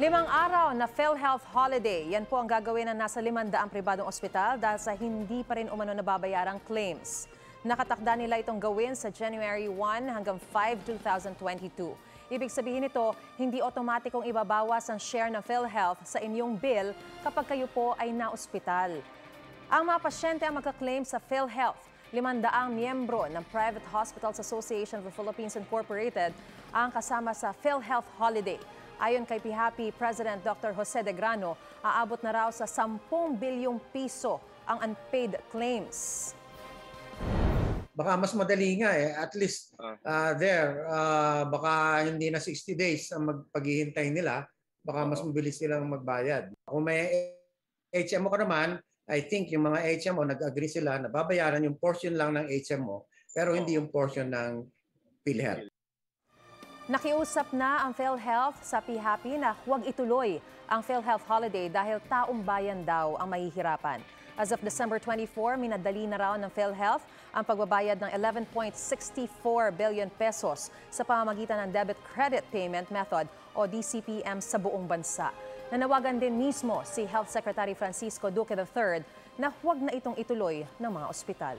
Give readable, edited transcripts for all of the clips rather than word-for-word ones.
5 araw na PhilHealth holiday. Yan po ang gagawin ng nasa 500 pribadong ospital dahil sa hindi pa rin umano nababayarang claims. Nakatakda nila itong gawin sa January 1 hanggang 5, 2022. Ibig sabihin nito, hindi otomatikong ibabawas ang share ng PhilHealth sa inyong bill kapag kayo po ay naospital. Ang mga pasyente ang magka-claim sa PhilHealth. 500 miyembro ng Private Hospitals Association of the Philippines Incorporated ang kasama sa PhilHealth Holiday. Ayon kay PHAPI President Dr. Jose De Grano, aabot na raw sa 10 bilyong piso ang unpaid claims. Baka mas madali nga eh, at least baka hindi na 60 days ang magpaghihintay nila, baka mas mabilis silang magbayad. Kung may HMO ka naman, I think yung mga HMO nag-agree sila na babayaran yung portion lang ng HMO pero hindi yung portion ng PhilHealth. Nakiusap na ang PhilHealth sa PHAPI na huwag ituloy ang PhilHealth holiday dahil taong bayan daw ang mahihirapan. As of December 24, minadali na raw ng PhilHealth ang pagbabayad ng 11.64 billion pesos sa pamamagitan ng Debit Credit Payment Method o DCPM sa buong bansa. Nanawagan din mismo si Health Secretary Francisco Duque III na huwag na itong ituloy ng mga ospital.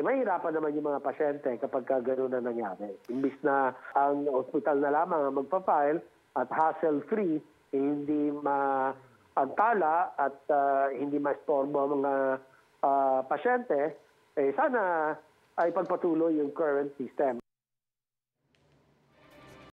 Mahirapan naman yung mga pasyente kapag gano'n na nangyari. Imbis na ang ospital na lamang ang magpa-file at hassle-free, hindi antala at hindi ma-storbo ang mga pasyente, sana ay pagpatuloy yung current system.